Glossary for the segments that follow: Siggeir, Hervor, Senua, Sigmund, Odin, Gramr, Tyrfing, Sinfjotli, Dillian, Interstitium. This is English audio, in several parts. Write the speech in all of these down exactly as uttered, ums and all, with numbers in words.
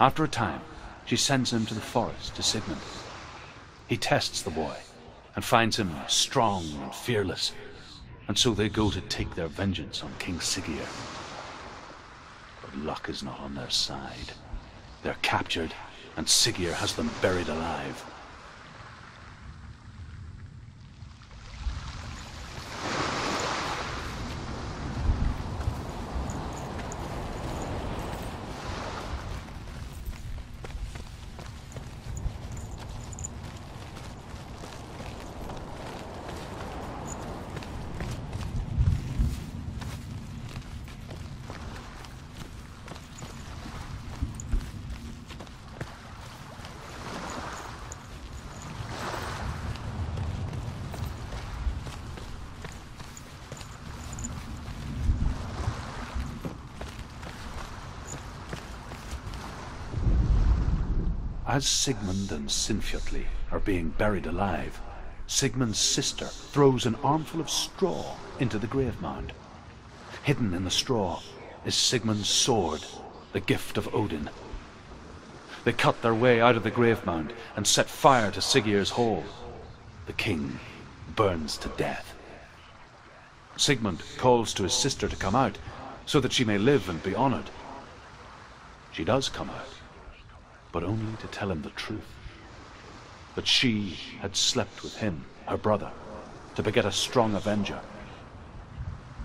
After a time, she sends him to the forest to Sigmund. He tests the boy and finds him strong and fearless, and so they go to take their vengeance on King Siggeir. But luck is not on their side. They're captured, and Siggeir has them buried alive. As Sigmund and Sinfjotli are being buried alive, Sigmund's sister throws an armful of straw into the grave mound. Hidden in the straw is Sigmund's sword, the gift of Odin. They cut their way out of the grave mound and set fire to Siggeir's hall. The king burns to death. Sigmund calls to his sister to come out so that she may live and be honored. She does come out, but only to tell him the truth, that she had slept with him, her brother, to beget a strong avenger.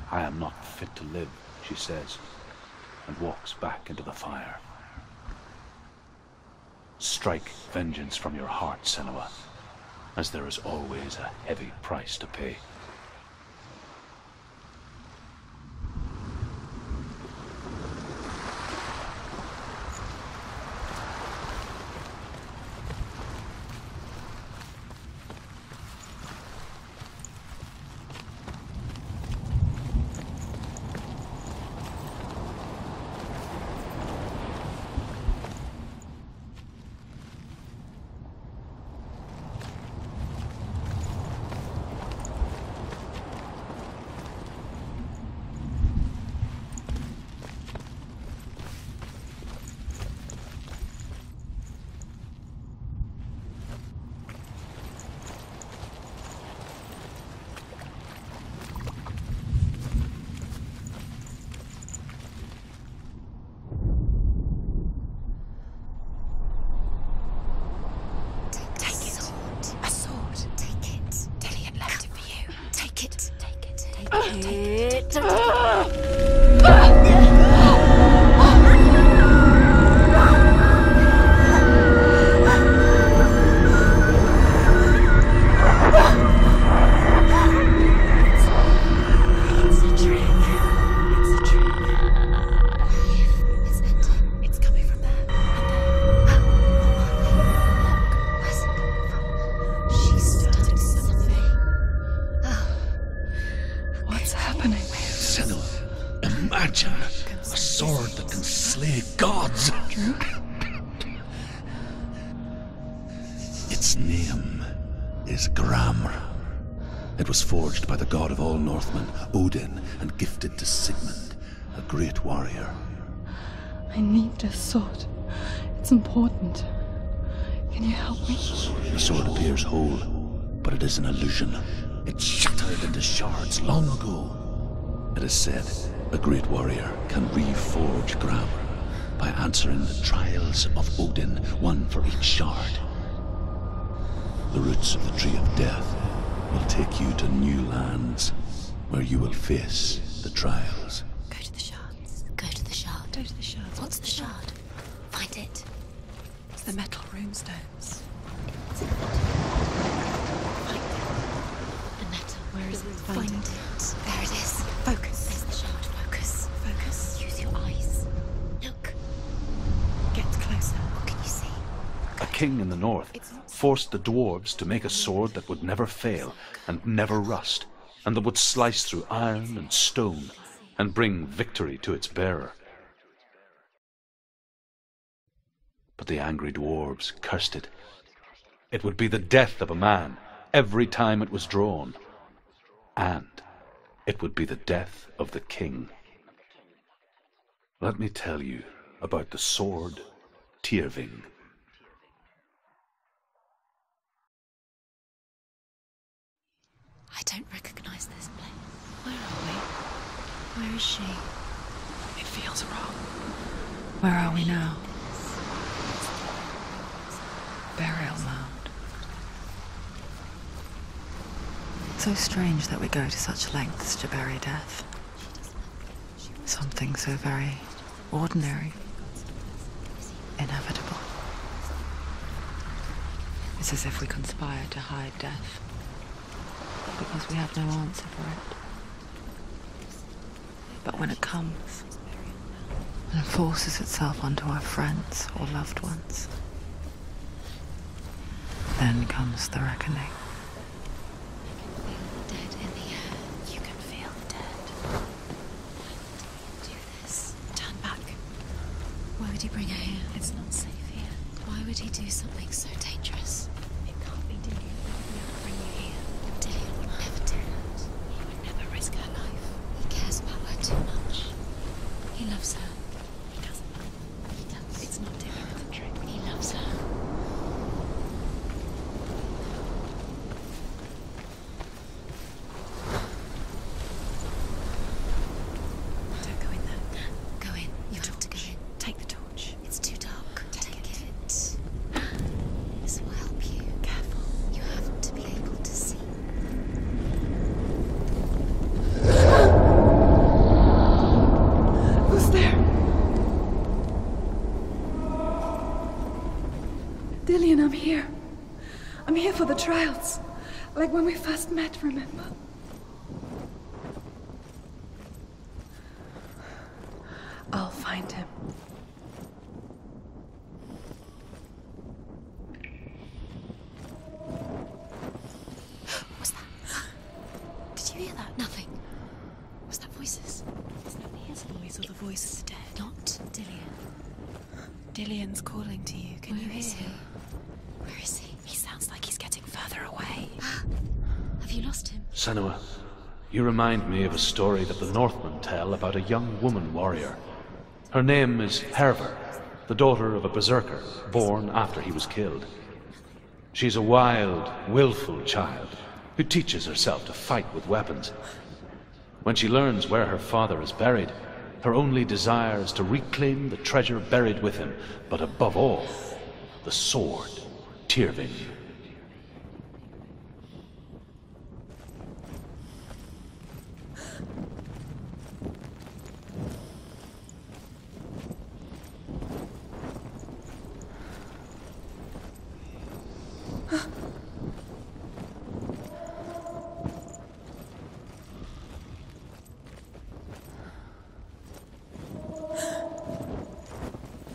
"I am not fit to live," she says, and walks back into the fire. Strike vengeance from your heart, Senua, as there is always a heavy price to pay. Odin, and gifted to Sigmund, a great warrior. I need this sword. It's important. Can you help me? The sword appears whole, but it is an illusion. It shattered into shards long ago. It is said a great warrior can reforge Gramr by answering the trials of Odin, one for each shard. The roots of the Tree of Death will take you to new lands, where you will face the trials. Go to the shards. Go to the shard. Go to the shard. What's the shard? Find it. It's the metal runestones. It's the metal. Find it. The metal. Where is it? Find it. There it is. Focus. There's the shard. Focus. Focus. Use your eyes. Look. Get closer. What can you see? Go. A king in the north forced the dwarves to make a sword that would never fail and never rust, and that would slice through iron and stone and bring victory to its bearer. But the angry dwarves cursed it. It would be the death of a man every time it was drawn, and it would be the death of the king. Let me tell you about the sword Tyrfing. I don't recognize this place. Where are we? Where is she? It feels wrong. Where are we now? Burial mound. So strange that we go to such lengths to bury death. Something so very ordinary. Inevitable. It's as if we conspire to hide death. Because we have no answer for it. But when it comes, and it forces itself onto our friends or loved ones, then comes the reckoning. Dead in the air, you can feel dead. Do this. Turn back. Why would he bring her here? It's not safe here. Why would he do something so dangerous? It can't be Dillian. He would bring you here. Dillian would never do that. He would never risk her life. He cares about her too much. He loves her. He doesn't. He does. It's not different than trick. He loves her. Dillian, I'm here. I'm here for the trials. Like when we first met, remember? I'll find him. What's that? Did you hear that? Nothing. Was that voices? It's not his voice or the voice of the dead. Not Dillian. Dillian's calling to you. Can you hear him? Where is he? He sounds like he's getting further away. Have you lost him? Senua, you remind me of a story that the Northmen tell about a young woman warrior. Her name is Hervor, the daughter of a berserker, born after he was killed. She's a wild, willful child who teaches herself to fight with weapons. When she learns where her father is buried, her only desire is to reclaim the treasure buried with him, but above all, the sword, Tyrfing.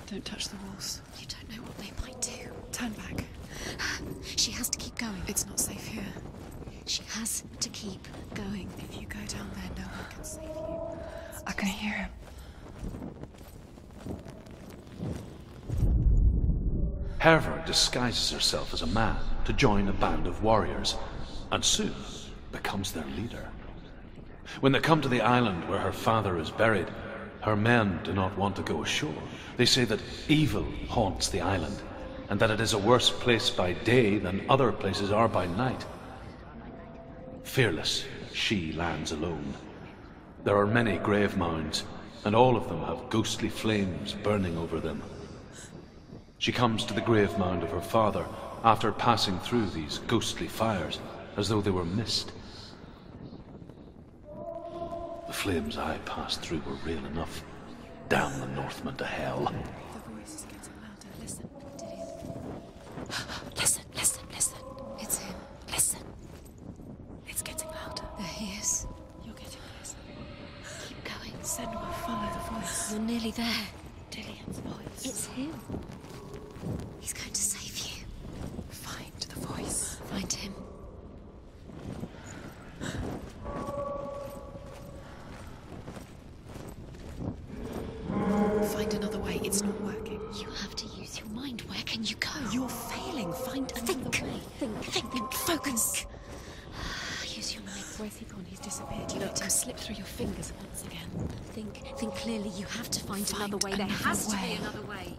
Don't touch the walls. You don't know what they might do. Turn back. She has to keep going. It's not safe here. She has to keep going. If you go down there, no one can save you. I can hear him. Hervor disguises herself as a man to join a band of warriors, and soon becomes their leader. When they come to the island where her father is buried, her men do not want to go ashore. They say that evil haunts the island, and that it is a worse place by day than other places are by night. Fearless, she lands alone. There are many grave mounds, and all of them have ghostly flames burning over them. She comes to the grave mound of her father after passing through these ghostly fires, as though they were mist. The flames I passed through were real enough. Damn the Northmen to hell. The voice is getting louder. Listen, Dillian. Listen, listen, listen. It's him. Listen. It's getting louder. There he is. You're getting closer. Keep going. Senua, follow the voice. You're nearly there. Dillian's voice. It's him. He's going to save you. Find the voice. Find him. Find another way. It's not working. You have to use your mind. Where can you go? You're failing. Find another think. way. Think. Think. Think. Focus. Think. Use your mind. Where's he gone? He's disappeared. You let him slip through your fingers once again. Think. Think clearly. You have to find, find another way. There has to be another way.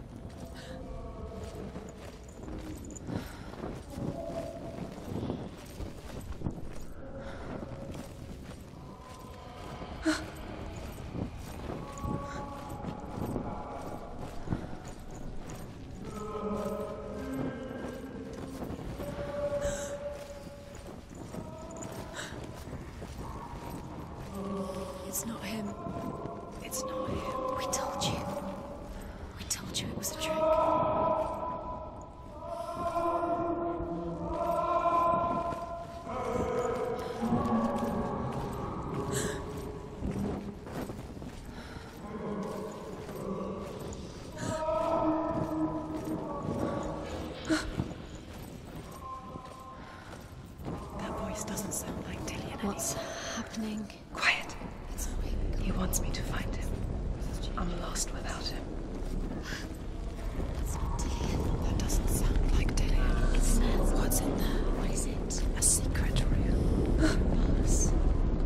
told you it was a trick. That voice doesn't sound like Dillian anymore. What's happening? Quiet. It's weak. He wants me to find him. I'm lost without him. That's not Dillian. That doesn't sound like Dillian. It says... What's in there? What is it? A secret room. Boss.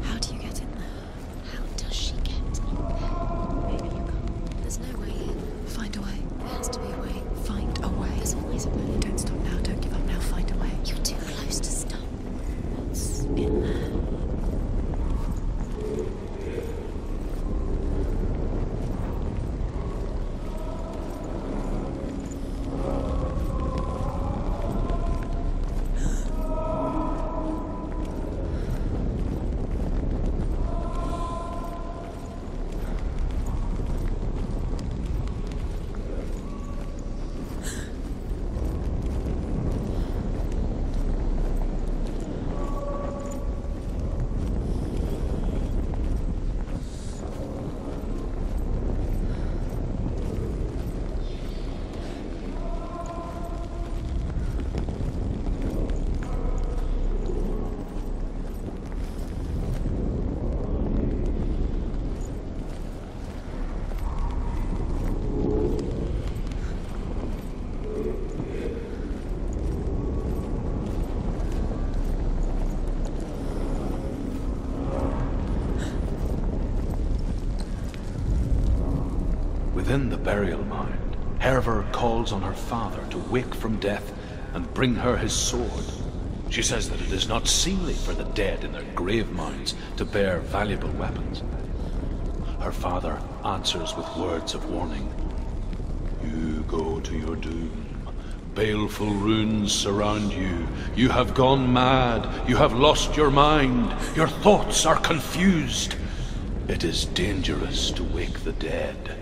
How do you get in there? How does she get in there? Maybe you can't. There's no way in. Find a way. There has to be a way. Find a way. There's always a way. Don't stop now. Don't give up now. Find a way. You're too close to stop. What's in there? Within the burial mound, Hervor calls on her father to wake from death and bring her his sword. She says that it is not seemly for the dead in their grave mounds to bear valuable weapons. Her father answers with words of warning. You go to your doom. Baleful runes surround you. You have gone mad. You have lost your mind. Your thoughts are confused. It is dangerous to wake the dead.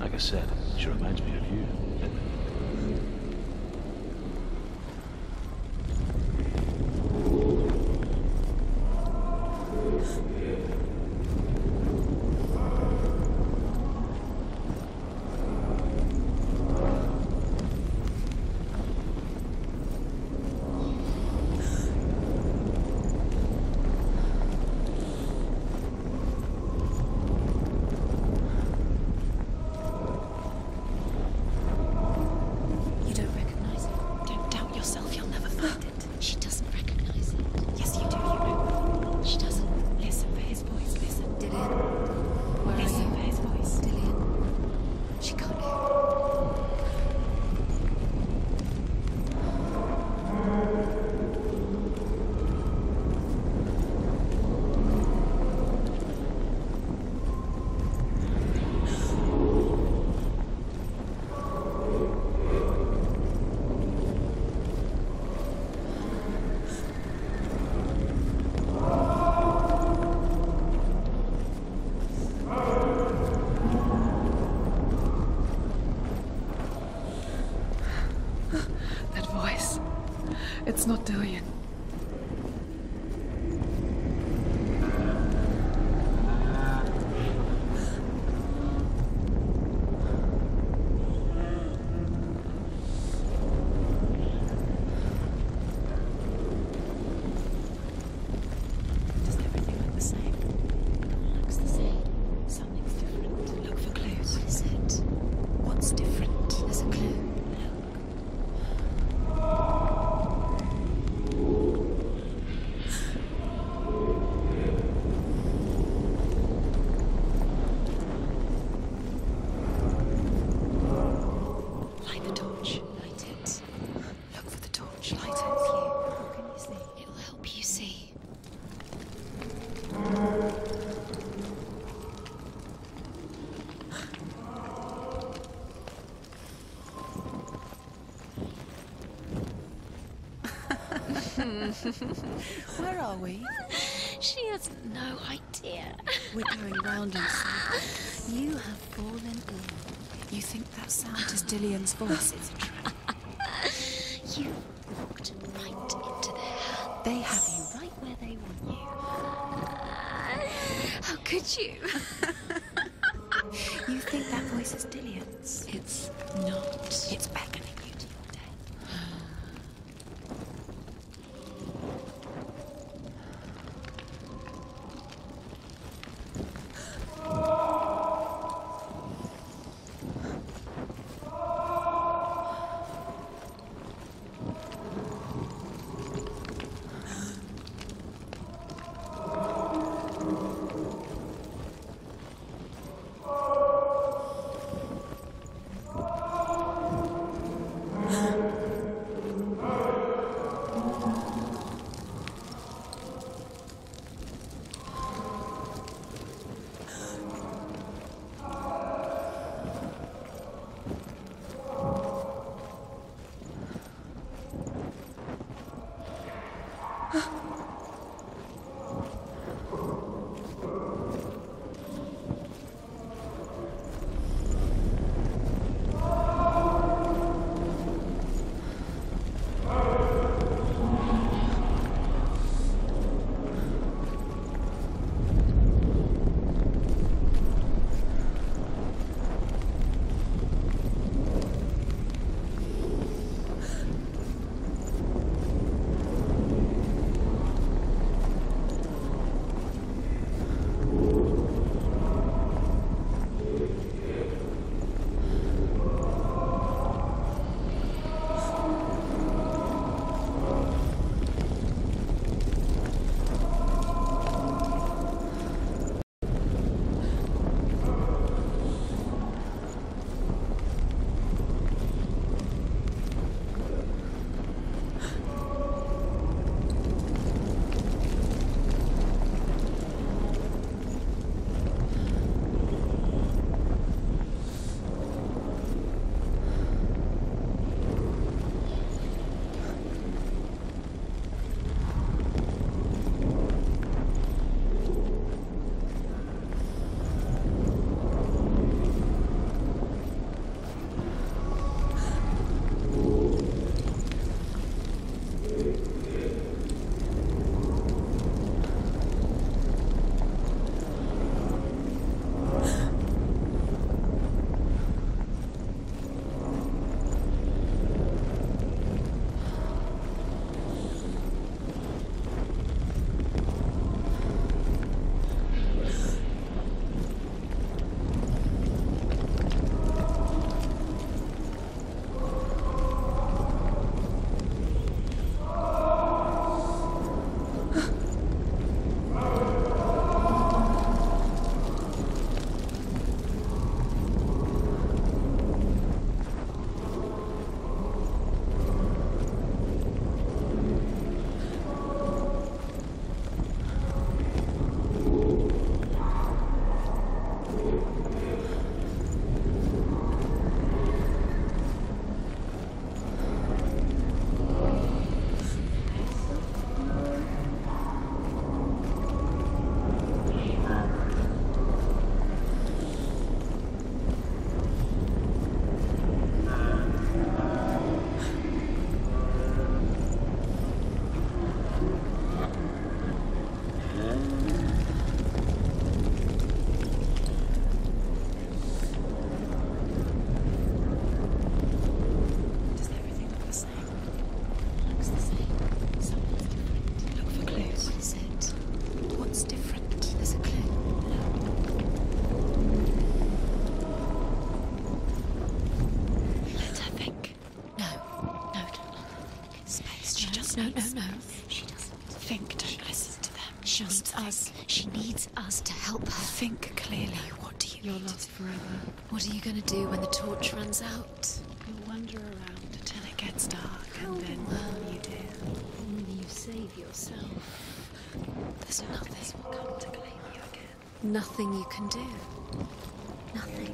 Like I said, she reminds me of you. It's not Dillian. Does everything look the same? It looks the same. Something's different. Look for clues. What is it? What's different? There's a clue. Where are we? She has no idea. We're going round in circles. You have fallen ill. You think that sound is Dillian's voice? It's a trap. You walked right into their hands. They have you right where they want you. Uh, how could you? You think that voice is Dillian's? It's not. It's beckoning you to your Think clearly. What do you You're need? Lost forever. What are you going to do when the torch runs out? You'll wander around until it gets dark, oh. and then what will you do? Only you save yourself. There's nothing will come to claim you again. Nothing you can do. Nothing.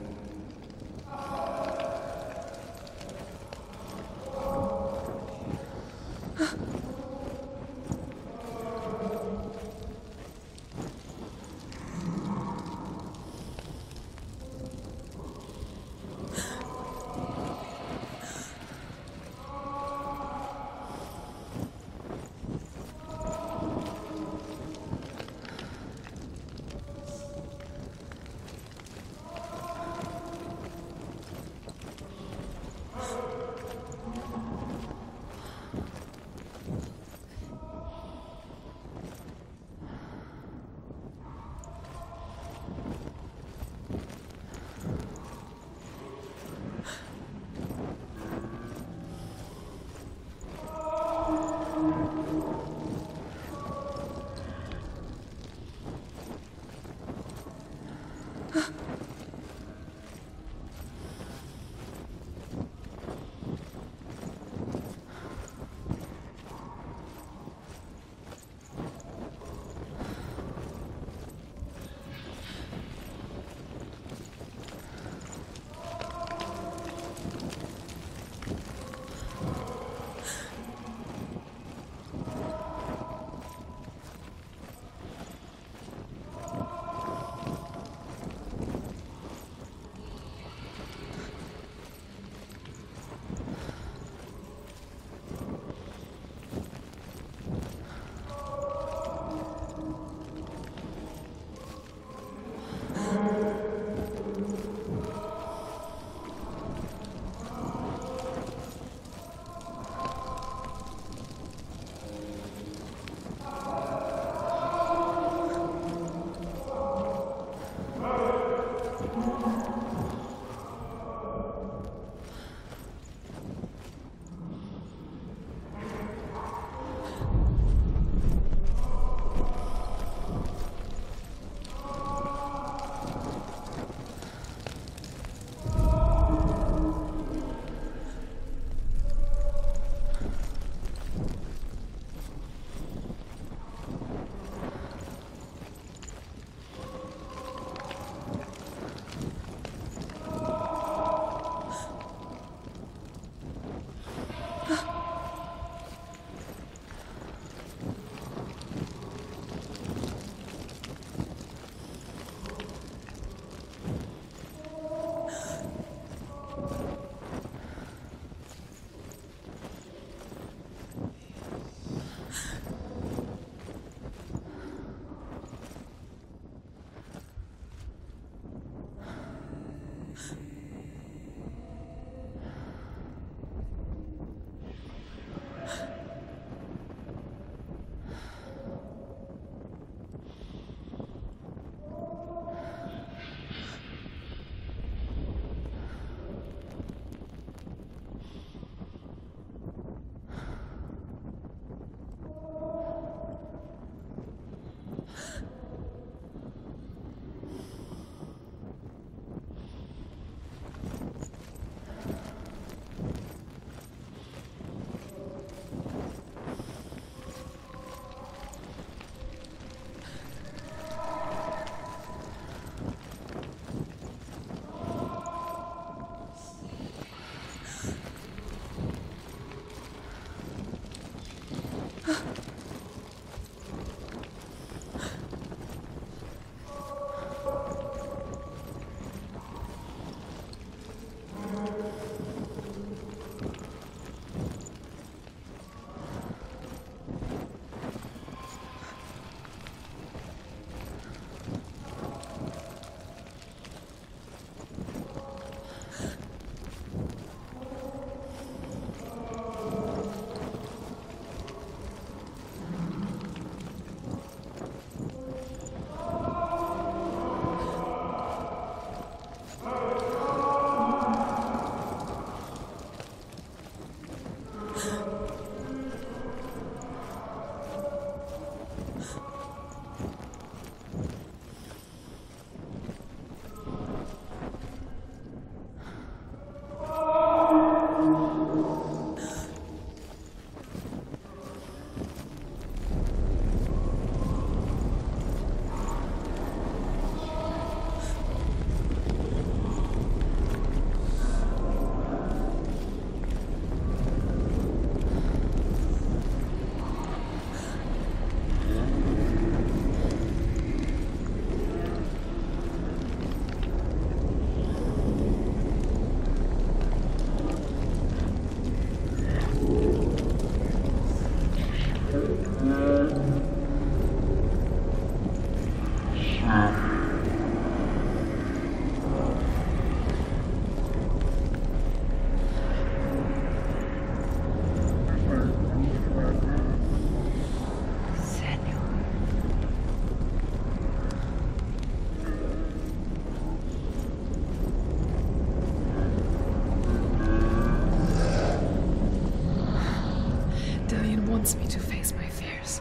permits me to face my fears.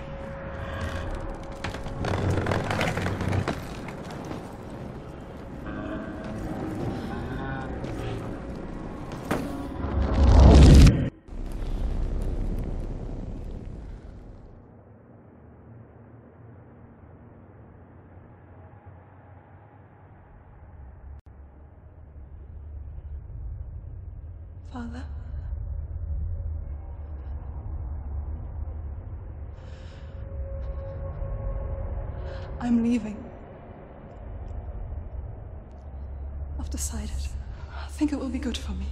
Father? I'm leaving. I've decided. I think it will be good for me.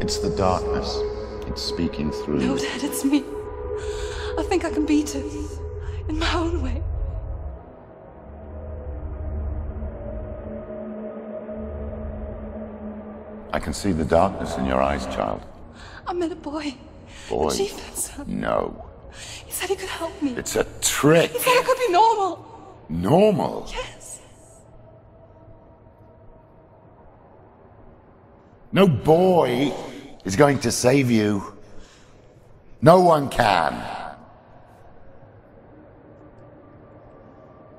It's the darkness. It's speaking through you. No, Dad, it's me. I think I can beat it. In my own way. I can see the darkness in your eyes, child. I met a boy. Boy? The chief dancer. No. He said he could help me. It's a trick. He said I could be normal. Normal? Yes. No boy is going to save you. No one can.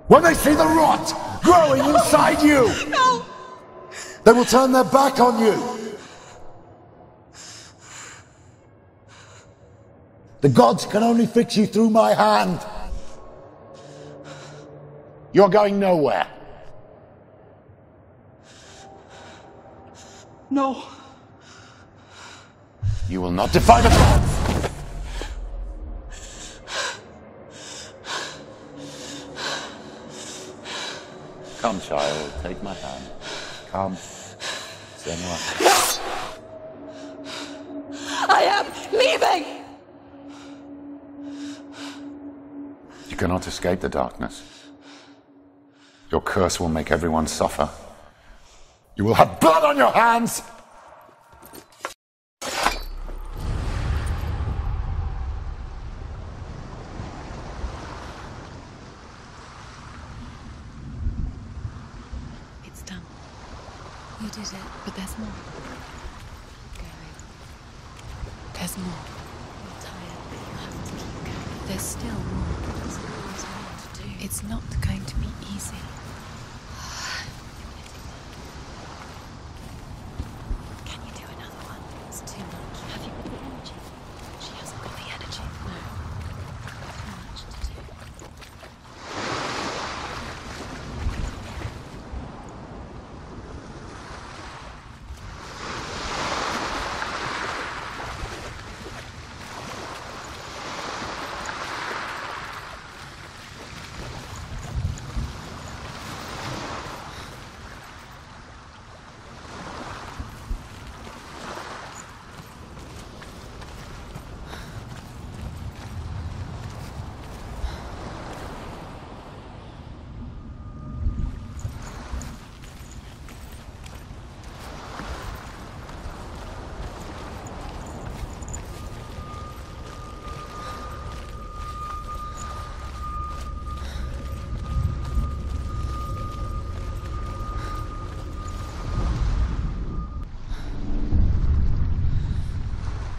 When they see the rot growing no. inside you, no. they will turn their back on you! The gods can only fix you through my hand! You're going nowhere! No! You will not defy the gods! Come, child, take my hand. Come, Senua. No! I am leaving! You cannot escape the darkness. Your curse will make everyone suffer. You will have blood on your hands!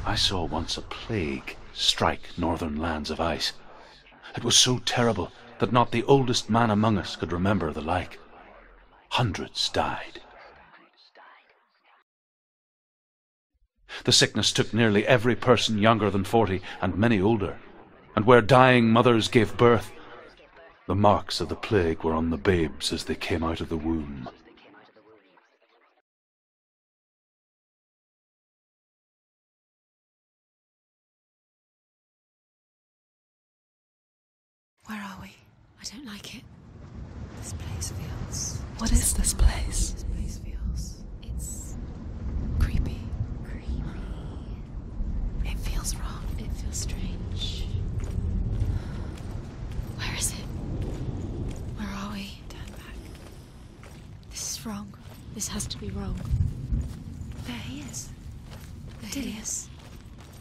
I saw once a plague strike northern lands of ice. It was so terrible that not the oldest man among us could remember the like. Hundreds died. The sickness took nearly every person younger than forty and many older, and where dying mothers gave birth, the marks of the plague were on the babes as they came out of the womb. Where are we? I don't like it. This place feels... What is this place? This place feels... It's... creepy. Creepy. It feels wrong. It feels strange. Where is it? Where are we? Turn back. This is wrong. This has to be wrong. There he is. Dillian.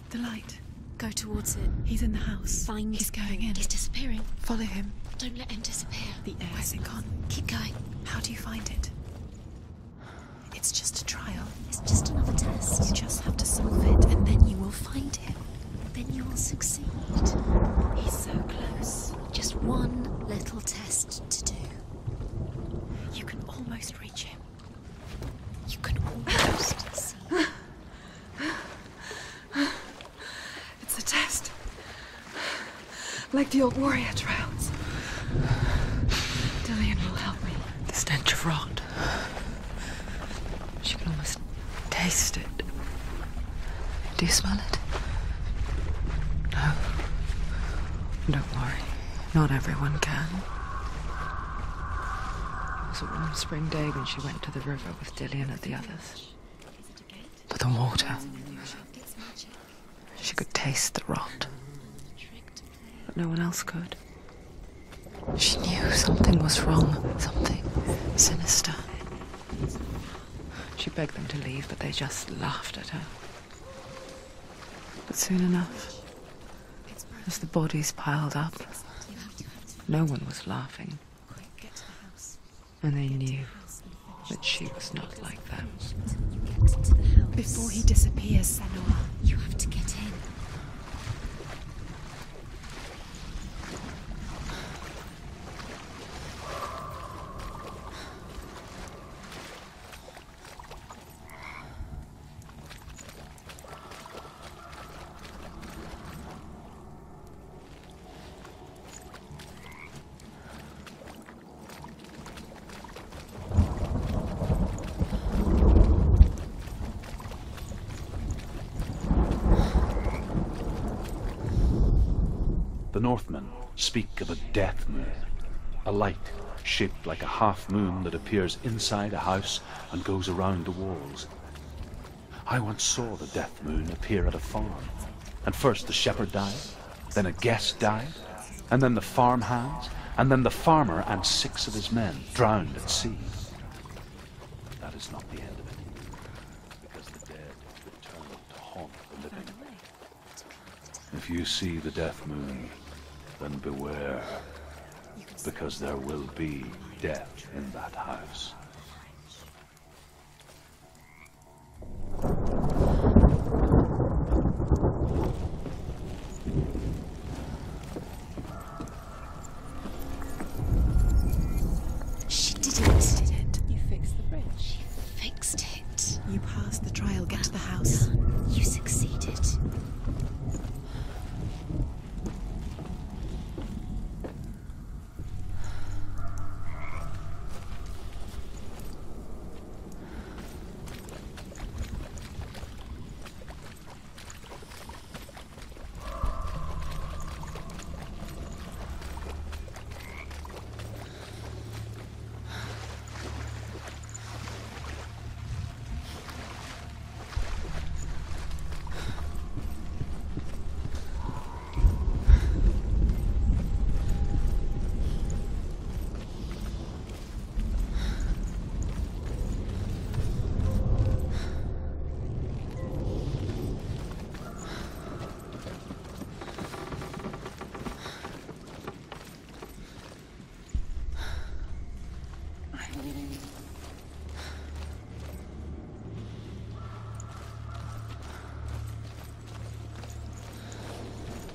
The light. Go towards it. He's in the house. Find He's going in. He's disappearing. Follow him. Don't let him disappear. The air. Where's it gone? Keep going. How do you find it? It's just a trial. It's just another test. past. You just have to solve it, and then you will find him. Then you will succeed. He's so close. Just one little test to do. You can almost reach him. You can almost see him. It's a test. Like the old warrior trials. Dillian will help me. The stench of rot. She can almost taste it. Do you smell it? No. Don't worry. Not everyone can. It was a warm spring day when she went to the river with Dillian and the others. But the water... She could taste the rot. But no one else could. She knew something was wrong. Something sinister. She begged them to leave, but they just laughed at her. But soon enough, as the bodies piled up, no one was laughing. And they knew that she was not like them. Before he disappears, Senua, you have to get in. Northmen speak of a death moon, a light shaped like a half-moon that appears inside a house and goes around the walls. I once saw the death moon appear at a farm, and first the shepherd died, then a guest died, and then the farmhands, and then the farmer and six of his men drowned at sea. But that is not the end of it, because the dead return to haunt the living. If you see the death moon, then beware, because there will be death in that house. She did it. Did it. You fixed the bridge. She fixed it. You passed the trial. Get to the house. Done. You succeeded.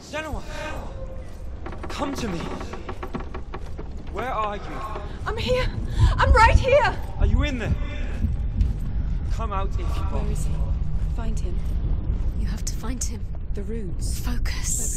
Senua, come to me. Where are you? I'm here. I'm right here. Are you in there? Come out if you want. Where is he? Find him. You have to find him. The runes. Focus.